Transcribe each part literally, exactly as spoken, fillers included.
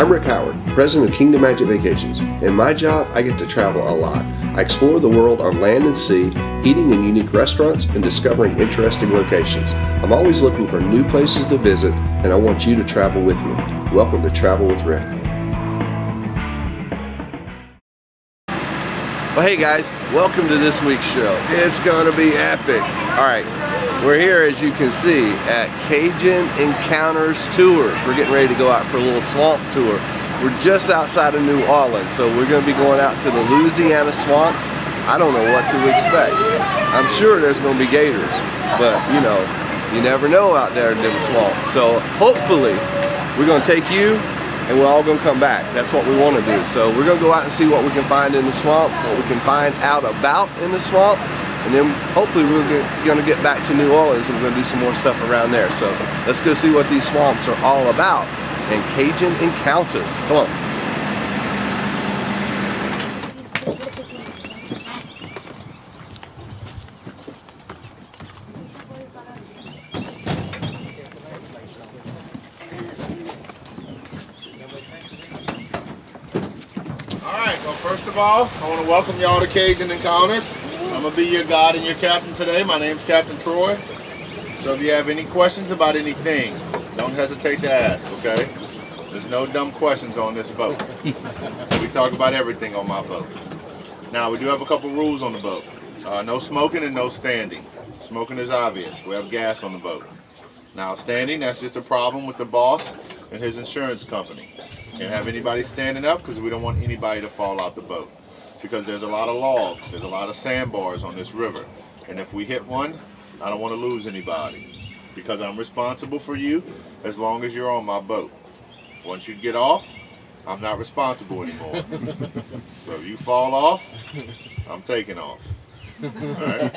I'm Rick Howard, president of Kingdom Magic Vacations. In my job, I get to travel a lot. I explore the world on land and sea, eating in unique restaurants and discovering interesting locations. I'm always looking for new places to visit, and I want you to travel with me. Welcome to Travel with Rick. Well, hey guys, welcome to this week's show. It's gonna be epic. All right, we're here, as you can see, at Cajun Encounters Tours. We're getting ready to go out for a little swamp tour. We're just outside of New Orleans, so we're gonna be going out to the Louisiana swamps. I don't know what to expect. I'm sure there's gonna be gators, but you know, you never know out there in them swamps. So hopefully, we're gonna take you and we're all gonna come back. That's what we wanna do. So we're gonna go out and see what we can find in the swamp, what we can find out about in the swamp, and then hopefully we're gonna get back to New Orleans and we're gonna do some more stuff around there. So let's go see what these swamps are all about and Cajun Encounters. Come on. All right, well, first of all, I wanna welcome y'all to Cajun Encounters. I'm going to be your guide and your captain today. My name's Captain Troy. So if you have any questions about anything, don't hesitate to ask, okay? There's no dumb questions on this boat. We talk about everything on my boat. Now, we do have a couple rules on the boat. Uh, no smoking and no standing. Smoking is obvious. We have gas on the boat. Now, standing, that's just a problem with the boss and his insurance company. Can't have anybody standing up because we don't want anybody to fall out the boat. Because there's a lot of logs, there's a lot of sandbars on this river. And if we hit one, I don't want to lose anybody. Because I'm responsible for you as long as you're on my boat. Once you get off, I'm not responsible anymore. So if you fall off, I'm taking off. All right?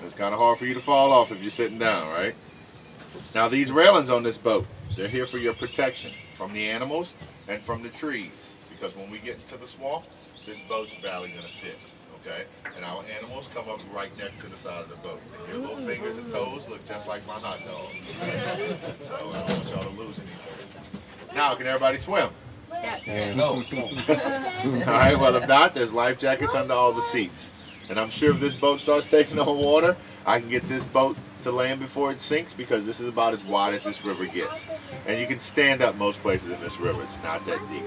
It's kind of hard for you to fall off if you're sitting down, right? Now these railings on this boat, they're here for your protection from the animals and from the trees. Because when we get into the swamp, this boat's barely going to fit, okay? And our animals come up right next to the side of the boat. Your little fingers and toes look just like my hot dogs, okay? So I don't want y'all to lose anything. Now, can everybody swim? Yes. yes. No. All right, well, if not, there's life jackets under all the seats. And I'm sure if this boat starts taking on water, I can get this boat to land before it sinks because this is about as wide as this river gets. And you can stand up most places in this river. It's not that deep,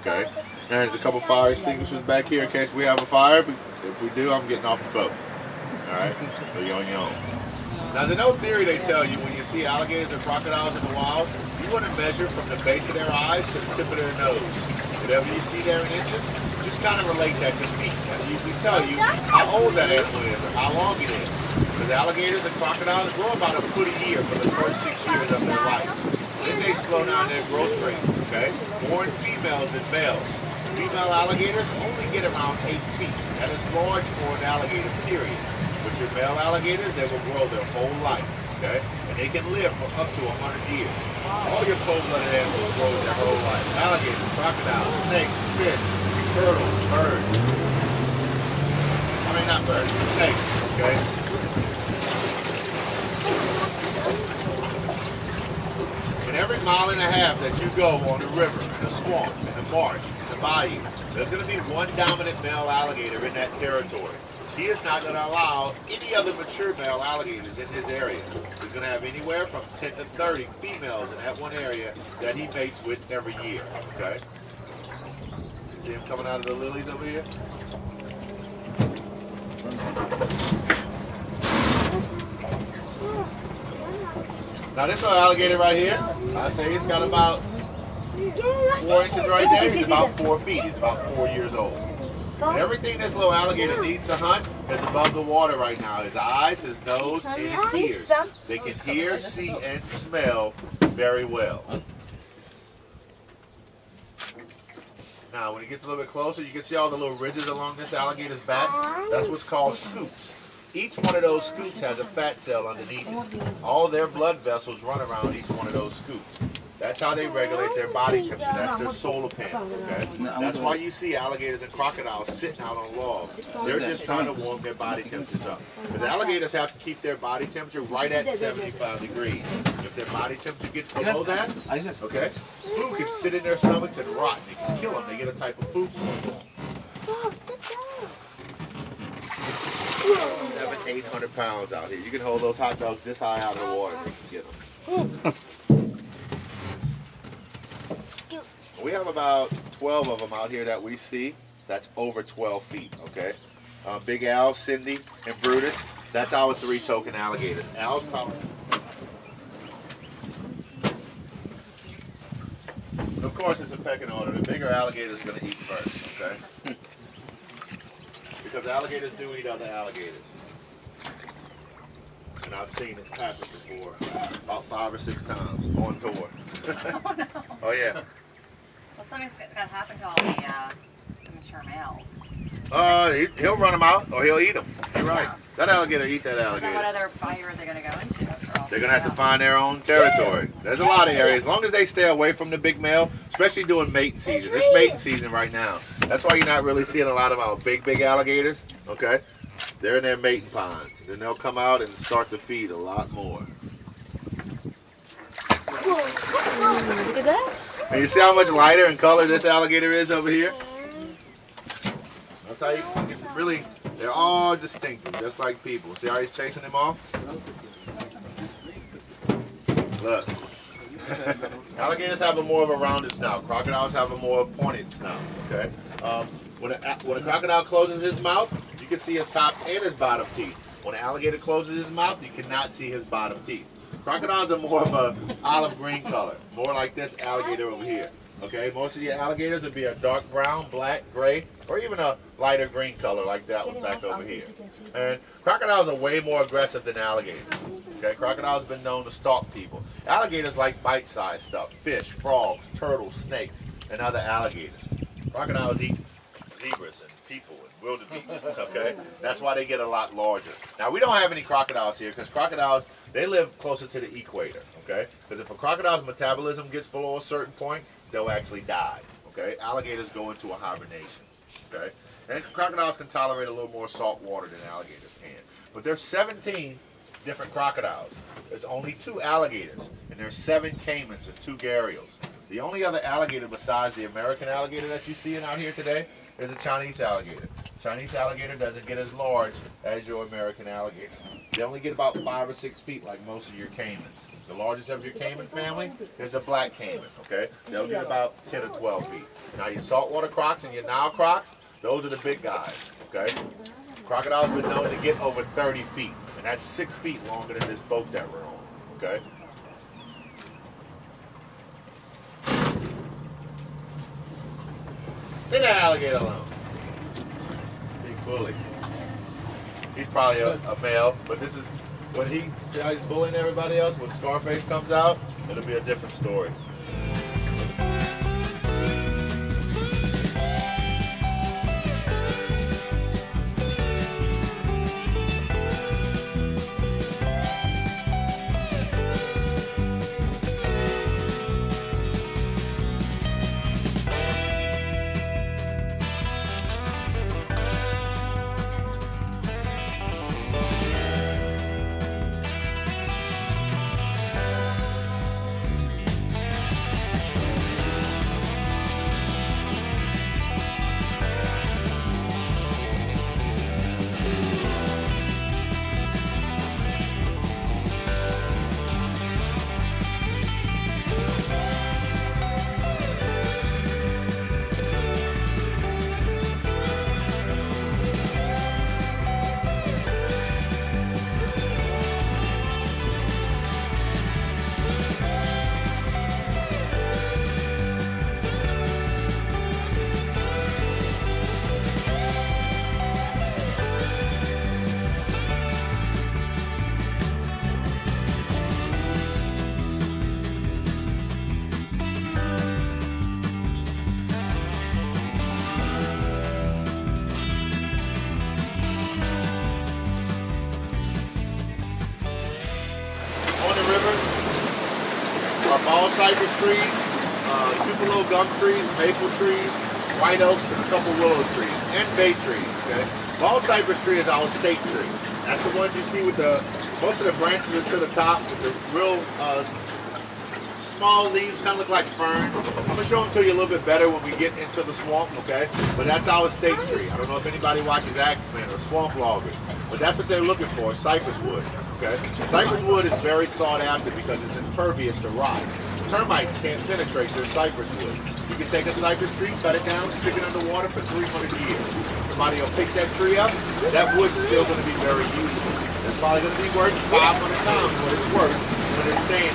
okay? And there's a couple fire extinguishers back here in case we have a fire, but if we do, I'm getting off the boat. All right, so you're on your own. Now, there's no theory they tell you when you see alligators or crocodiles in the wild, you want to measure from the base of their eyes to the tip of their nose. Whatever you see there in inches, just kind of relate that to feet. That usually tell you how old that animal is or how long it is. Because alligators and crocodiles grow about a foot a year for the first six years of their life. Then they slow down their growth rate, okay? More in females than males. Female alligators only get around eight feet. That is large for an alligator, period. But your male alligators, they will grow their whole life, okay? And they can live for up to one hundred years. All your cold-blooded animals grow their whole life. Alligators, crocodiles, snakes, fish, turtles, birds. I mean, not birds, snakes, okay? And every mile and a half that you go on the river, in the swamp, in the marsh, bayou, there's going to be one dominant male alligator in that territory. He is not going to allow any other mature male alligators in his area. He's going to have anywhere from ten to thirty females in that one area that he mates with every year, okay? You see him coming out of the lilies over here? Now this little alligator right here, I say he's got about Four inches right there, he's about four feet. He's about four years old. And everything this little alligator needs to hunt is above the water right now. His eyes, his nose, and his ears. They can hear, see, and smell very well. Now, when he gets a little bit closer, you can see all the little ridges along this alligator's back. That's what's called scoops. Each one of those scoops has a fat cell underneath it. All their blood vessels run around each one of those scoops. That's how they regulate their body temperature. That's their solar pan. Okay? That's why you see alligators and crocodiles sitting out on logs. They're just trying to warm their body temperatures up. Because alligators have to keep their body temperature right at seventy-five degrees. If their body temperature gets below that, okay, food can sit in their stomachs and rot. They can kill them. They get a type of poop. Seven, eight hundred pounds out here. You can hold those hot dogs this high out of the water if you can get them. We have about twelve of them out here that we see. That's over twelve feet, okay? Uh, Big Al, Cindy, and Brutus. That's our three token alligators. Al's probably... Of course, it's a pecking order. The bigger alligator is going to eat first, okay? Because alligators do eat other alligators. And I've seen it happen before, about five or six times on tour. Oh, no. Oh, yeah. Well, something's going to happen to all the, uh, the mature males. Uh, he, he'll run them out or he'll eat them. You're right. Yeah. That alligator eat that alligator. Then what other fire are they going to go into? They're going to have to find their own territory. There's a lot of areas. As long as they stay away from the big male, especially during mating season. It's mating season right now. That's why you're not really seeing a lot of our big, big alligators. Okay? They're in their mating ponds. Then they'll come out and start to feed a lot more. Whoa. Look at that. And you see how much lighter in color this alligator is over here? That's how you can really, they're all distinct, just like people. See how he's chasing them off? Look. Alligators have a more of a rounded snout. Crocodiles have a more pointed snout, okay? Um, when, a, when a crocodile closes his mouth, you can see his top and his bottom teeth. When an alligator closes his mouth, you cannot see his bottom teeth. Crocodiles are more of an olive green color, more like this alligator over here. Okay, most of your alligators would be a dark brown, black, gray, or even a lighter green color like that one back over here. And crocodiles are way more aggressive than alligators. Okay, crocodiles have been known to stalk people. Alligators like bite-sized stuff, fish, frogs, turtles, snakes, and other alligators. Crocodiles eat zebras and people. Wildebeest, okay? That's why they get a lot larger. Now, we don't have any crocodiles here because crocodiles, they live closer to the equator, okay? Because if a crocodile's metabolism gets below a certain point, they'll actually die, okay? Alligators go into a hibernation, okay? And crocodiles can tolerate a little more salt water than alligators can. But there's seventeen different crocodiles. There's only two alligators, and there's seven caimans and two gharials. The only other alligator besides the American alligator that you see out here today is a Chinese alligator. Chinese alligator doesn't get as large as your American alligator. They only get about five or six feet like most of your caimans. The largest of your caiman family is the black caiman, okay? They'll get about ten or twelve feet. Now your saltwater crocs and your Nile crocs, those are the big guys, okay? Crocodiles have been known to get over thirty feet, and that's six feet longer than this boat that we're on, okay? Leave that alligator alone. Bully. He's probably a, a male, but this is when he he's bullying everybody else. When Scarface comes out, it'll be a different story. wild cypress trees, uh, tupelo gum trees, maple trees, white oaks, and a couple willow trees, and bay trees, okay? Bald cypress tree is our state tree. That's the ones you see with the, most of the branches are to the top with the real uh, small leaves, kind of look like ferns. I'm going to show them to you a little bit better when we get into the swamp, okay? But that's our state tree. I don't know if anybody watches Axemen or Swamp Loggers, but that's what they're looking for, cypress wood, okay? Cypress wood is very sought after because it's impervious to rock. Termites can't penetrate their cypress wood. You can take a cypress tree, cut it down, stick it underwater for three hundred years. Somebody will pick that tree up, that wood's still going to be very useful. It's probably going to be worth five hundred times what it's worth when it's standing.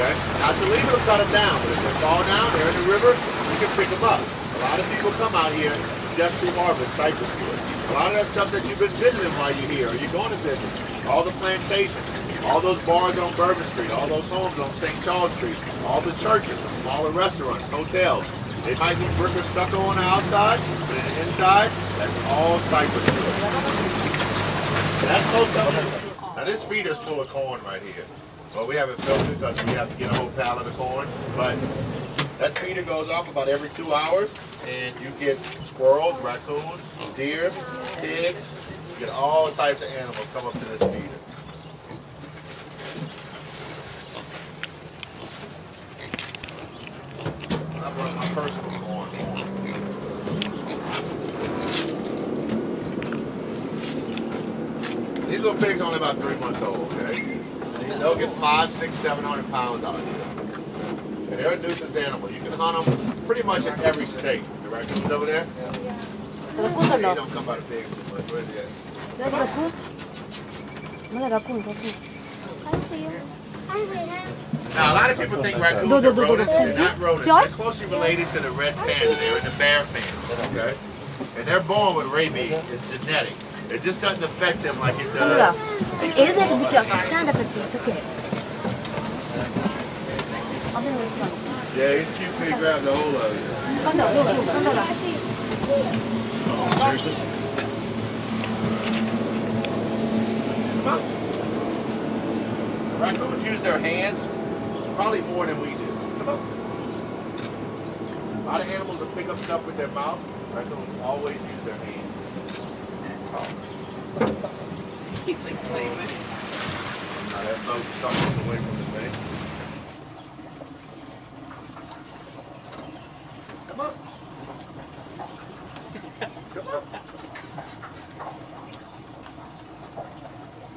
Okay? Not to leave them, cut them down, but if they fall down, they're in the river, you can pick them up. A lot of people come out here just to harvest cypress wood. A lot of that stuff that you've been visiting while you're here, or you're going to visit, all the plantations, all those bars on Bourbon Street, all those homes on Saint Charles Street, all the churches, the smaller restaurants, hotels. They might be brick or stucco on the outside, but on the inside, that's all cypress wood. That's most of them. Now this feeder's full of corn right here. Well, we haven't filled it because we have to get a whole pallet of corn, but that feeder goes off about every two hours, and you get squirrels, raccoons, deer, pigs, you get all types of animals come up to this feeder. I want my personal corn. These little pigs are only about three months old, okay? They'll get five, six, seven hundred pounds out here. And they're a nuisance animal. You can hunt them pretty much in every state. The raccoons over there? Yeah. Yeah. They don't come by the pigs too much. Where's he at? There's a raccoon. There's a raccoon. I see you. Now, a lot of people think raccoons are rodents. They're not rodents. They're closely related to the red panda. They're in the bear family. Okay? And they're born with rabies. It's genetic. It just doesn't affect them like it does. Stand up and see. It's okay. Yeah, he's cute till he grabs the whole of it. Oh no, no, no, no, no. Oh, seriously? Come on. Raccoons use their hands probably more than we do. Come on. A lot of animals will pick up stuff with their mouth. Raccoons always use their hands. He's like playing with it. Now that boat suckers away from the bay. Come up. Come up.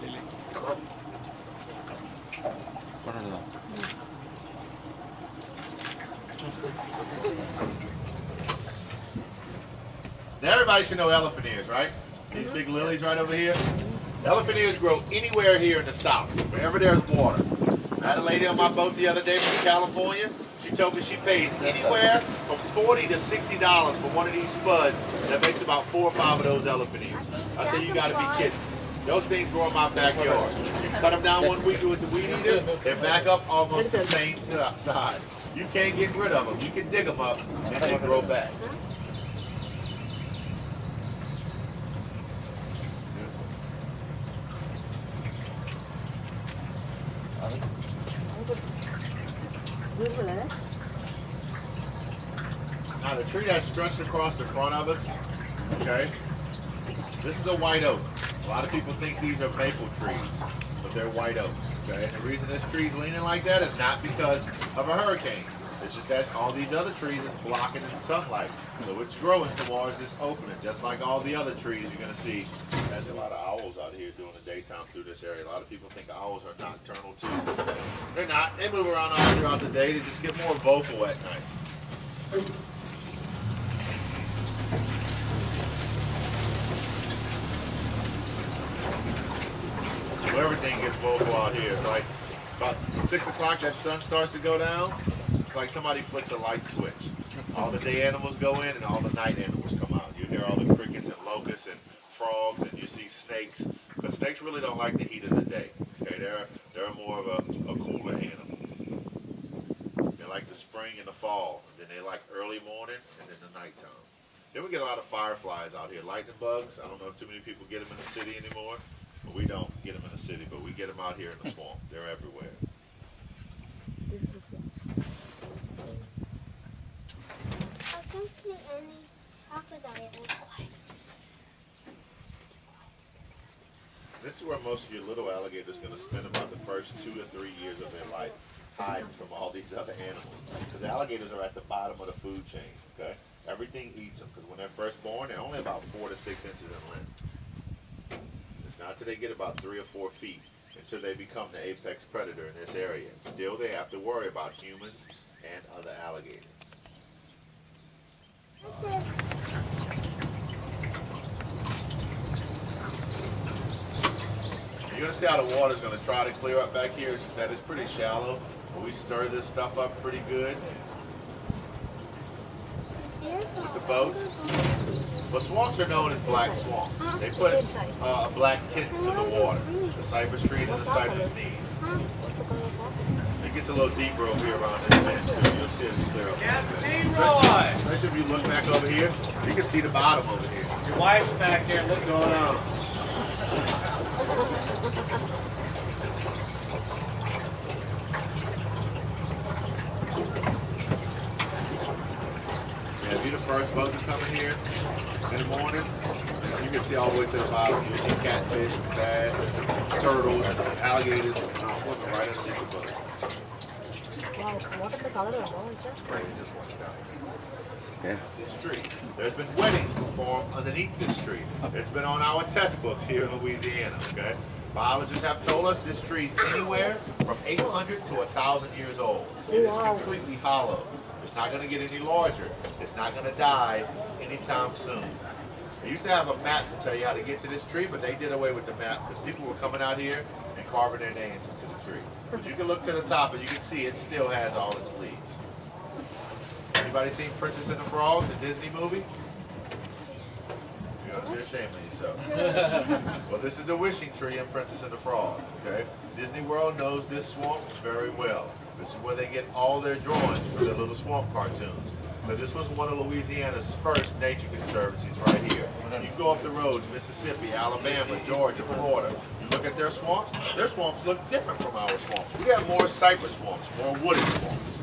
Lily. Come up. What are those? Now everybody should know elephant ears, right? These big lilies right over here. Elephant ears grow anywhere here in the south, wherever there's water. I had a lady on my boat the other day from California. She told me she pays anywhere from forty to sixty dollars for one of these spuds that makes about four or five of those elephant ears. I said, you gotta be kidding. Those things grow in my backyard. You cut them down one week with the weed eater, they're back up almost the same size. You can't get rid of them. You can dig them up and they grow back. Now the tree that's stretched across the front of us, okay, this is a white oak. A lot of people think these are maple trees, but they're white oaks, okay? And the reason this tree's leaning like that is not because of a hurricane. It's just that all these other trees is blocking the sunlight. So it's growing towards this opening, just like all the other trees you're going to see. There's a lot of owls out here during the daytime through this area. A lot of people think owls are nocturnal too. They're not. They move around all throughout the day. They just get more vocal at night. So everything gets vocal out here. Like about six o'clock that sun starts to go down. Like somebody flicks a light switch. All the day animals go in and all the night animals come out. You hear all the crickets and locusts and frogs and you see snakes. But snakes really don't like the heat of the day. Okay, they're, they're more of a, a cooler animal. They like the spring and the fall. Then they like early morning and then the nighttime. Then we get a lot of fireflies out here. Lightning bugs, I don't know if too many people get them in the city anymore. But we don't get them in the city, but we get them out here in the swamp. They're everywhere. and talk about it real quick. This is where most of your little alligators are going to spend about the first two or three years of their life hiding from all these other animals. Because alligators are at the bottom of the food chain, okay? Everything eats them, because when they're first born, they're only about four to six inches in length. It's not until they get about three or four feet until they become the apex predator in this area. And still, they have to worry about humans and other alligators. That's it. You're going to see how the water's going to try to clear up back here. It's just that it's pretty shallow, but we stir this stuff up pretty good with the boats. But swamps are known as black swamps. They put uh, a black tint to the water, the cypress trees and the cypress knees. It gets a little deeper over here around this bend, so you'll see it clear up. Captain Troy! Especially if you look back over here, you can see the bottom over here. Your wife's back there. What's going on? Yeah, if you're the first boat to come in here in the morning, you can see all the way to the bottom. You'll see catfish, and bass, and turtles, and alligators, and all swimming right underneath the boat. Yeah. This tree. There's been weddings performed underneath this tree. It's been on our test books here in Louisiana, okay? Biologists have told us this tree's anywhere from eight hundred to one thousand years old. It is completely hollow. It's not going to get any larger. It's not going to die anytime soon. They used to have a map to tell you how to get to this tree, but they did away with the map because people were coming out here and carving their names into the tree. But you can look to the top and you can see it still has all its leaves. Anybody seen Princess and the Frog, the Disney movie? You're ashamed of yourself. Well, this is the wishing tree in Princess and the Frog, okay? Disney World knows this swamp very well. This is where they get all their drawings for their little swamp cartoons. So this was one of Louisiana's first nature conservancies right here. You go up the road, Mississippi, Alabama, Georgia, Florida, you look at their swamps, their swamps look different from our swamps. We have more cypress swamps, more wooded swamps.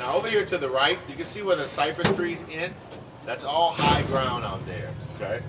Now over here to the right, you can see where the cypress trees end. That's all high ground out there, okay?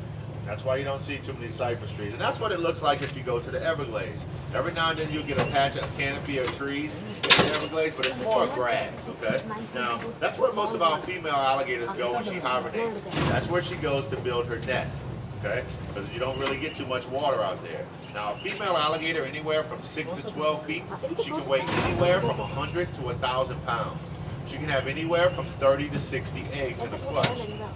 That's why you don't see too many cypress trees. And that's what it looks like if you go to the Everglades. Every now and then you'll get a patch of canopy or trees in the Everglades, but it's more grass, okay? Now, that's where most of our female alligators go when she hibernates. That's where she goes to build her nest, okay? Because you don't really get too much water out there. Now, a female alligator anywhere from six to twelve feet, she can weigh anywhere from one hundred to one thousand pounds. She can have anywhere from thirty to sixty eggs in a clutch.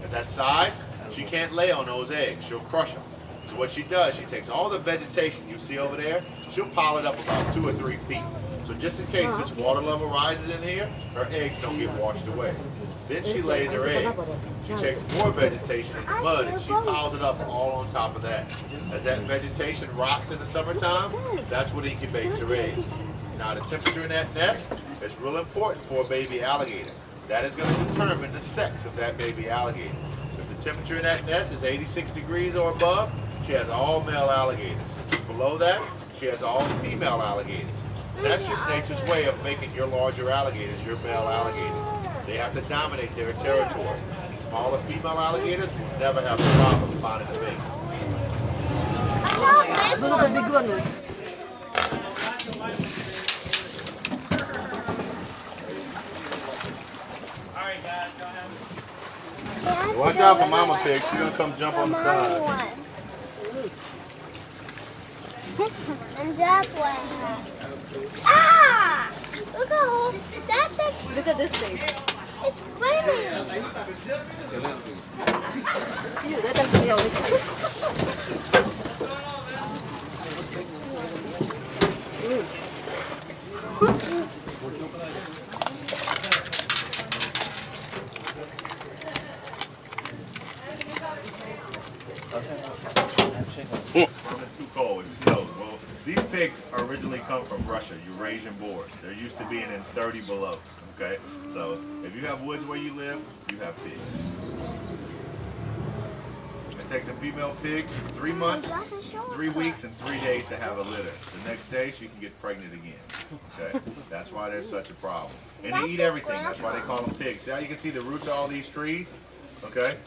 At that size, she can't lay on those eggs. She'll crush them. So what she does, she takes all the vegetation you see over there, she'll pile it up about two or three feet. So just in case this water level rises in here, her eggs don't get washed away. Then she lays her eggs. She takes more vegetation in the mud and she piles it up all on top of that. As that vegetation rots in the summertime, that's what incubates her eggs. Now the temperature in that nest is real important for a baby alligator. That is going to determine the sex of that baby alligator. If the temperature in that nest is eighty-six degrees or above, she has all male alligators. Below that, she has all female alligators. And that's just nature's way of making your larger alligators your male alligators. They have to dominate their territory. Smaller female alligators will never have a problem finding a mate. I love this one. Watch out for Mama Pig. She's going to come jump on the side. And that one. Ah! Look how that's a, look at this thing. It's funny. It's too cold, it snows. Well, these pigs originally come from Russia, Eurasian boars. They're used to being in thirty below, okay? So if you have woods where you live, you have pigs. It takes a female pig three months three weeks and three days to have a litter. The next day, she can get pregnant again. Okay, that's why there's such a problem. And they eat everything. That's why they call them pigs. See how you can see the roots of all these trees? Okay,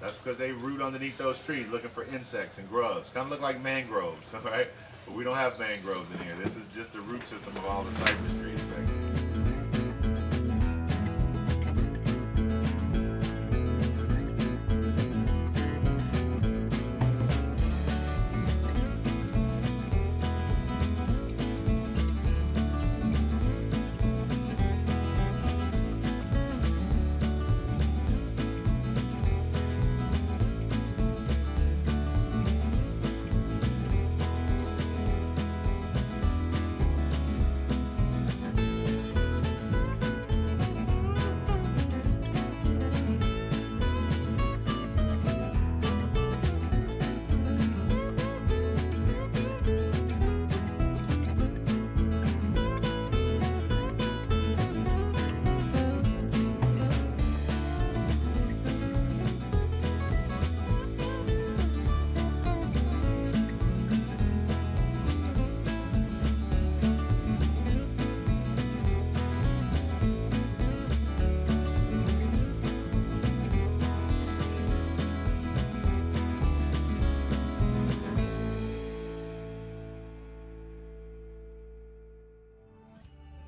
that's because they root underneath those trees looking for insects and grubs. Kind of look like mangroves, all right? But we don't have mangroves in here. This is just the root system of all the cypress trees back here.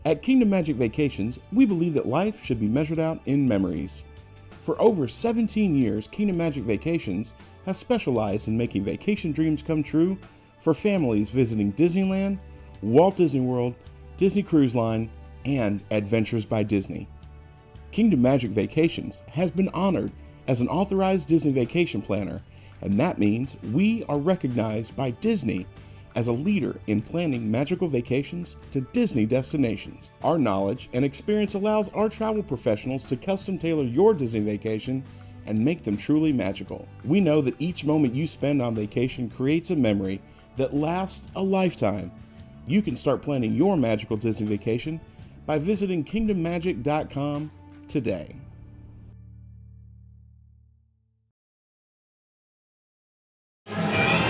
At Kingdom Magic Vacations, we believe that life should be measured out in memories. For over seventeen years, Kingdom Magic Vacations has specialized in making vacation dreams come true for families visiting Disneyland, Walt Disney World, Disney Cruise Line, and Adventures by Disney. Kingdom Magic Vacations has been honored as an authorized Disney vacation planner, and that means we are recognized by Disney as a leader in planning magical vacations to Disney destinations. Our knowledge and experience allows our travel professionals to custom tailor your Disney vacation and make them truly magical. We know that each moment you spend on vacation creates a memory that lasts a lifetime. You can start planning your magical Disney vacation by visiting Kingdom Magic dot com today.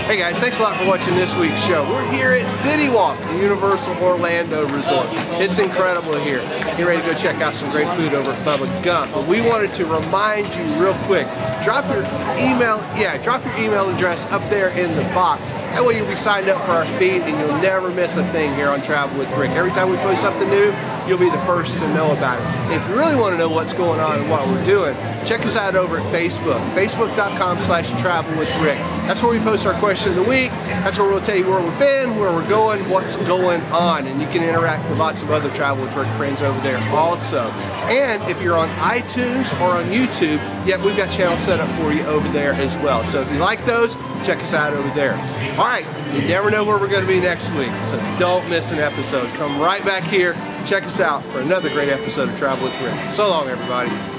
Hey guys, thanks a lot for watching this week's show. We're here at CityWalk, the Universal Orlando Resort. It's incredible here. Get ready to go check out some great food over at Bubba Gump. But we wanted to remind you real quick, drop your email, yeah, drop your email address up there in the box. That way you'll be signed up for our feed and you'll never miss a thing here on Travel with Rick. Every time we post something new, you'll be the first to know about it. If you really want to know what's going on and what we're doing, check us out over at Facebook, facebook dot com slash travel with Rick. That's where we post our questions of the week. That's where we'll tell you where we've been, where we're going, what's going on, and you can interact with lots of other Travel with Rick friends over there also. And if you're on iTunes or on YouTube, yep, we've got channels set up for you over there as well. So if you like those, check us out over there. All right, you never know where we're going to be next week, so don't miss an episode. Come right back here, check us out for another great episode of Travel with Rick. So long, everybody.